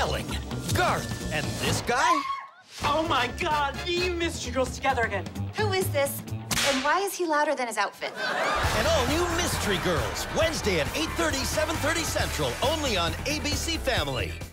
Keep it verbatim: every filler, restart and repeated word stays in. Spelling, Garth, and this guy? Oh my God, the Mystery Girls together again. Who is this, and why is he louder than his outfit? An all-new Mystery Girls, Wednesday at eight thirty, seven thirty Central, only on A B C Family.